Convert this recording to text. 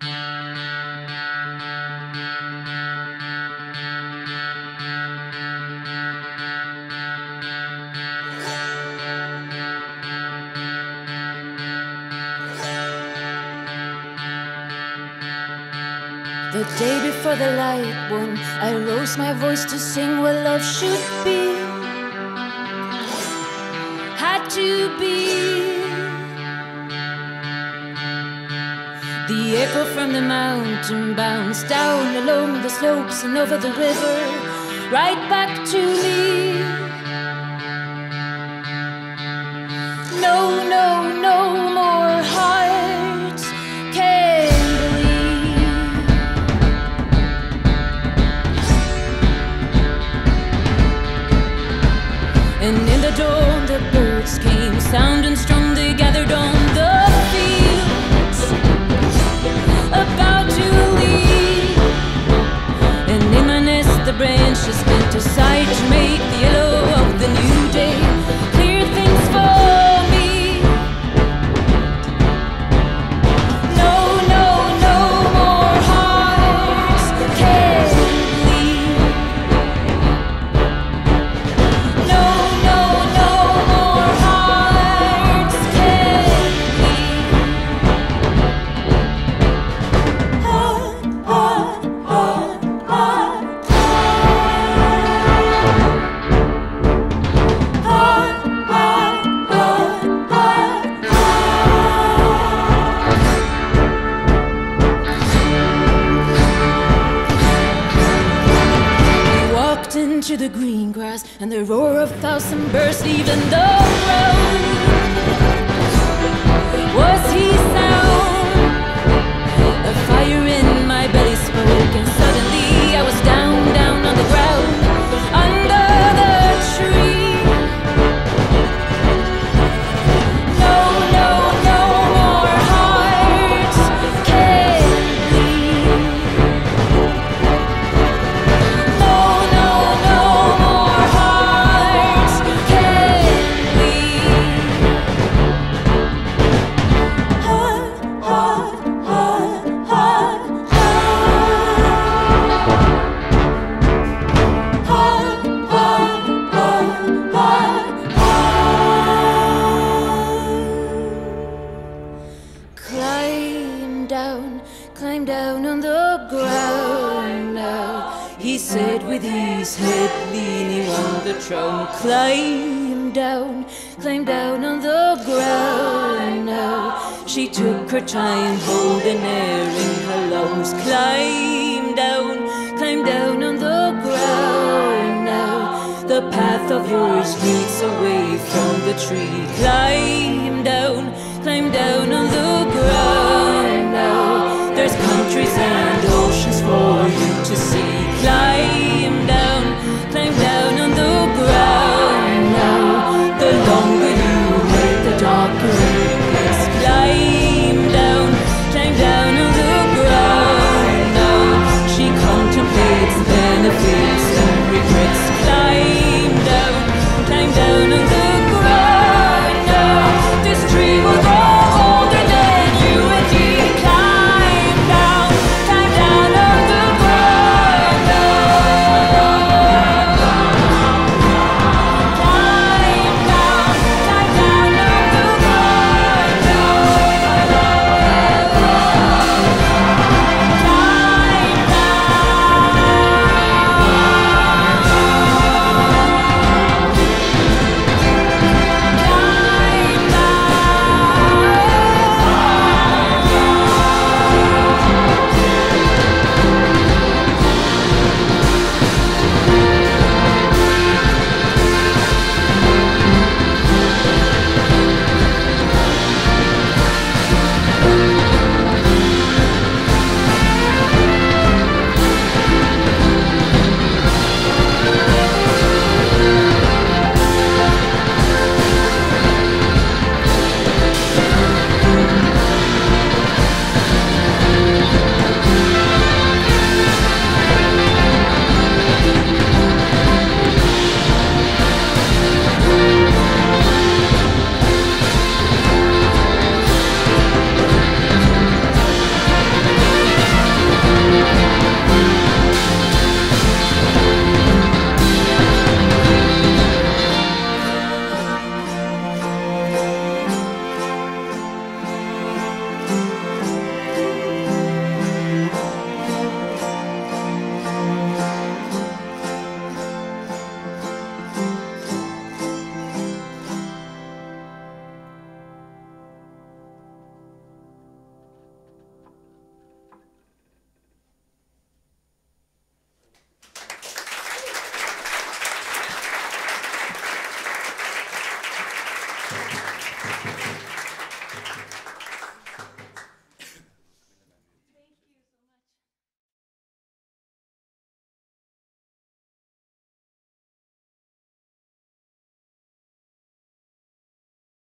The day before the light one, I rose my voice to sing what love should be, had to be. The echo from the mountain bounced down along the slopes and over the river, right back to me. No, no, no more hearts can believe. And in the dawn the birds came, sound and strong they gathered on the fields, about to leave. And in my nest the branches split aside to make the yellow of the new day clear things for me. No, no, no more hearts can leave. No, no, no more hearts can leave. Heart, heart, heart, heart, heart, heart, heart, heart, heart. We walked into the green grass and the roar of thousand birds leaving the ground. Was he sound? A fire in my belly spoke, and suddenly I was down, down on the ground, under the tree. No, no, no more hearts can leave. No, no, no more hearts can leave. Heart, heart, heart, heart, heart. Heart, heart, heart, heart, heart. Climb down on the ground now, he said with his head leaning on the trunk. Climb down on the ground now. She took her time holding air in her lungs. Climb down on the ground now. The path of yours leads away from the tree. Climb down on the ground now. There's countries and oceans for you.